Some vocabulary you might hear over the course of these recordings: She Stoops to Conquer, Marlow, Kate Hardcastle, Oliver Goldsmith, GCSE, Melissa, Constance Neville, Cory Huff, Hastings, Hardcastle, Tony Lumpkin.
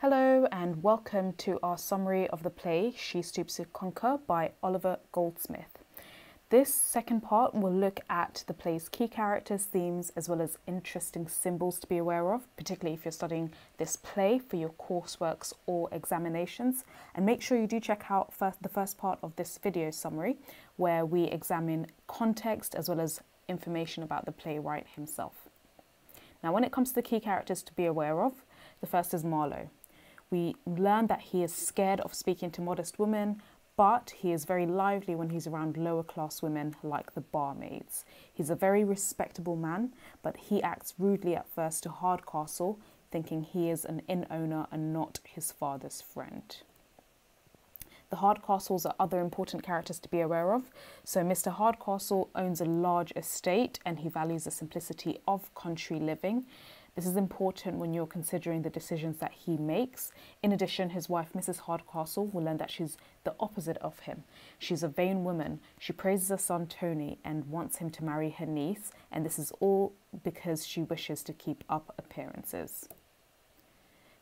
Hello and welcome to our summary of the play She Stoops to Conquer by Oliver Goldsmith. This second part will look at the play's key characters, themes, as well as interesting symbols to be aware of, particularly if you're studying this play for your coursework or examinations. And make sure you do check out the first part of this video summary, where we examine context as well as information about the playwright himself. Now, when it comes to the key characters to be aware of, the first is Marlow. We learn that he is scared of speaking to modest women, but he is very lively when he's around lower class women like the barmaids. He's a very respectable man, but he acts rudely at first to Hardcastle, thinking he is an inn owner and not his father's friend. The Hardcastles are other important characters to be aware of. So Mr. Hardcastle owns a large estate and he values the simplicity of country living. This is important when you're considering the decisions that he makes. In addition, his wife, Mrs. Hardcastle, will learn that she's the opposite of him. She's a vain woman. She praises her son, Tony, and wants him to marry her niece. And this is all because she wishes to keep up appearances.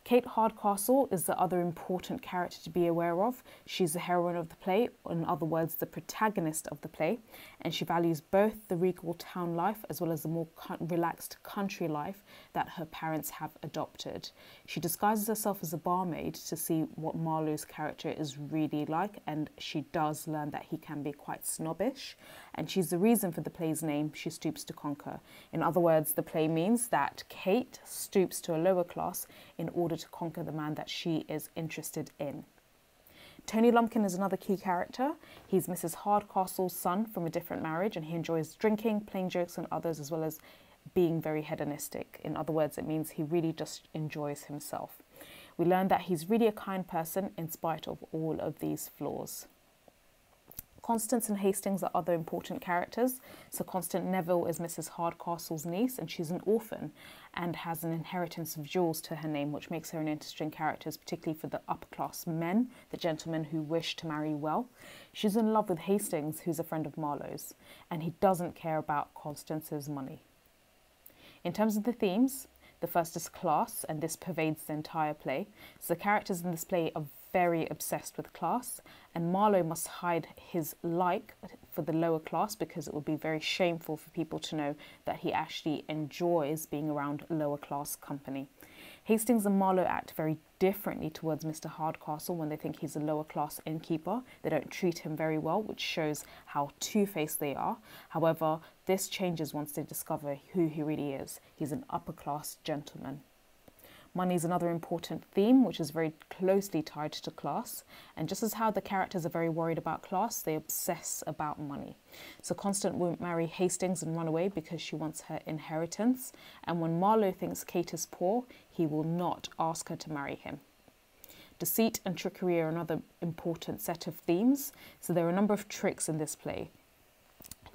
Kate Hardcastle is the other important character to be aware of. She's the heroine of the play, or in other words, the protagonist of the play, and she values both the regal town life as well as the more relaxed country life that her parents have adopted. She disguises herself as a barmaid to see what Marlow's character is really like, and she does learn that he can be quite snobbish, and she's the reason for the play's name, She Stoops to Conquer. In other words, the play means that Kate stoops to a lower class in order to conquer the man that she is interested in. Tony Lumpkin is another key character. He's Mrs. Hardcastle's son from a different marriage, and he enjoys drinking, playing jokes on others, as well as being very hedonistic. In other words, it means he really just enjoys himself. We learn that he's really a kind person in spite of all of these flaws. Constance and Hastings are other important characters. So Constance Neville is Mrs. Hardcastle's niece, and she's an orphan and has an inheritance of jewels to her name, which makes her an interesting character, particularly for the upper class men, the gentlemen who wish to marry well. She's in love with Hastings, who's a friend of Marlow's, and he doesn't care about Constance's money. In terms of the themes, the first is class, and this pervades the entire play. So the characters in this play are very obsessed with class, and Marlow must hide his like for the lower class because it would be very shameful for people to know that he actually enjoys being around lower class company. Hastings and Marlow act very differently towards Mr. Hardcastle when they think he's a lower class innkeeper. They don't treat him very well, which shows how two-faced they are. However, this changes once they discover who he really is. He's an upper class gentleman. Money is another important theme, which is very closely tied to class. And just as how the characters are very worried about class, they obsess about money. So Constance won't marry Hastings and run away because she wants her inheritance. And when Marlow thinks Kate is poor, he will not ask her to marry him. Deceit and trickery are another important set of themes. So there are a number of tricks in this play.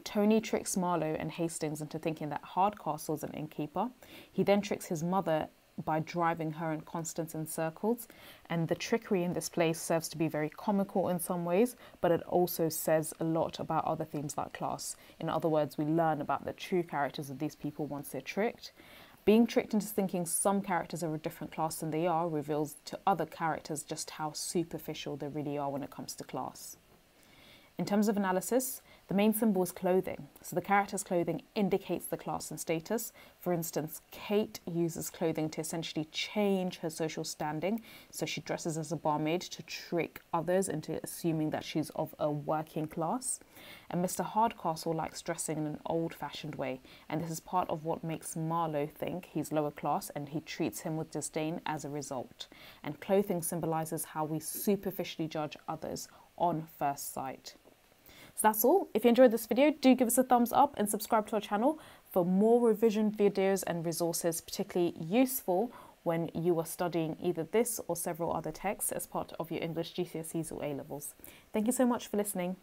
Tony tricks Marlow and Hastings into thinking that Hardcastle is an innkeeper. He then tricks his mother by driving her and Constance in circles, and the trickery in this play serves to be very comical in some ways, but it also says a lot about other themes like class. In other words, we learn about the true characters of these people once they're tricked. Being tricked into thinking some characters are a different class than they are reveals to other characters just how superficial they really are when it comes to class. In terms of analysis, the main symbol is clothing. So the character's clothing indicates the class and status. For instance, Kate uses clothing to essentially change her social standing. So she dresses as a barmaid to trick others into assuming that she's of a working class. And Mr. Hardcastle likes dressing in an old-fashioned way. And this is part of what makes Marlow think he's lower class, and he treats him with disdain as a result. And clothing symbolises how we superficially judge others on first sight. So that's all. If you enjoyed this video, do give us a thumbs up and subscribe to our channel for more revision videos and resources, particularly useful when you are studying either this or several other texts as part of your English GCSEs or A-levels. Thank you so much for listening.